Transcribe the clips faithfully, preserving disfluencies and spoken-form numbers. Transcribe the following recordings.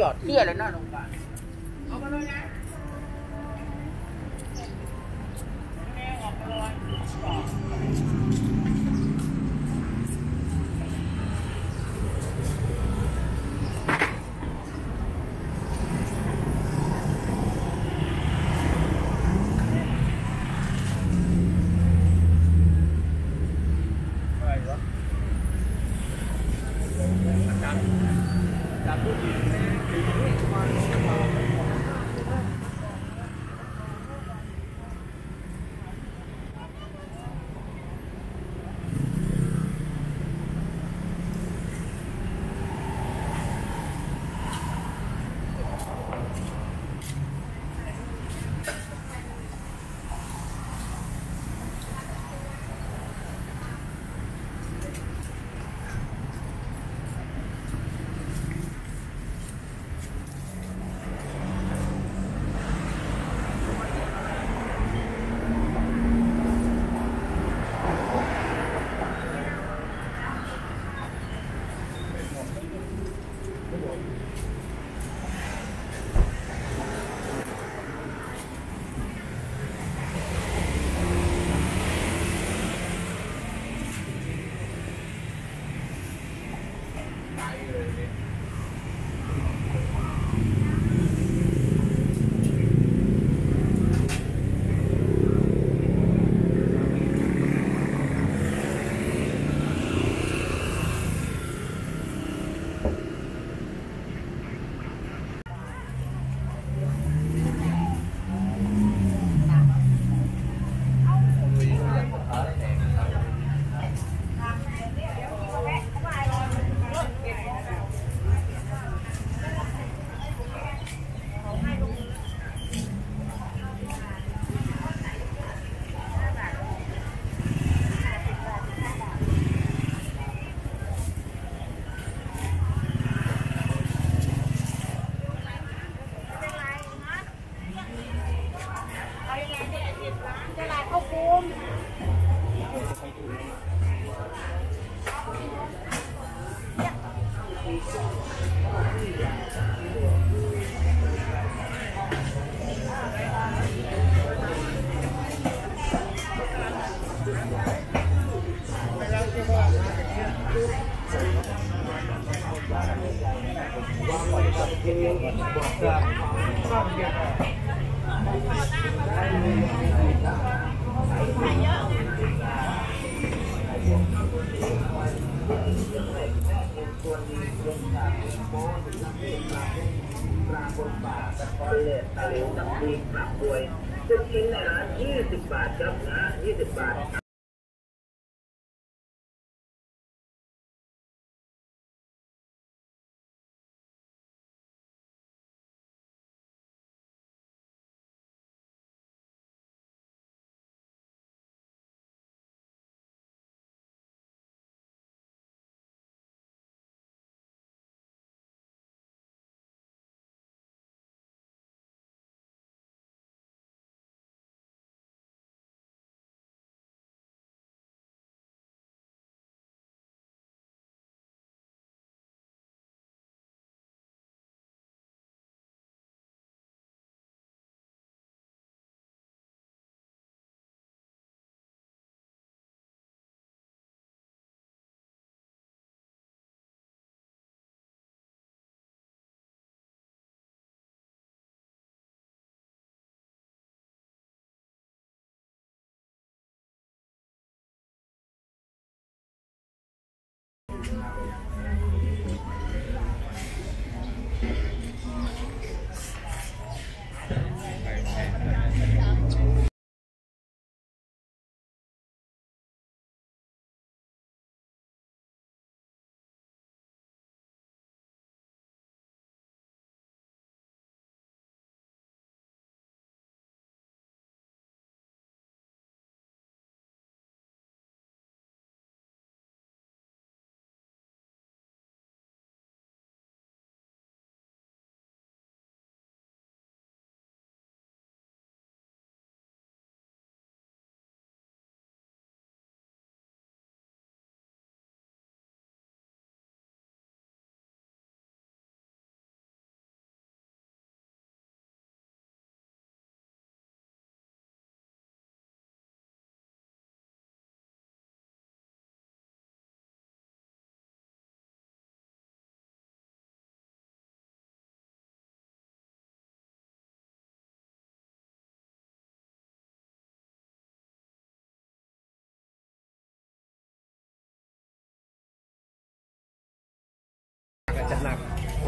หยอดเสื้อแล้วน่าลงไปเอามาเลยนะแม่ออกมาเลย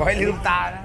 ขอให้ลืมตานะ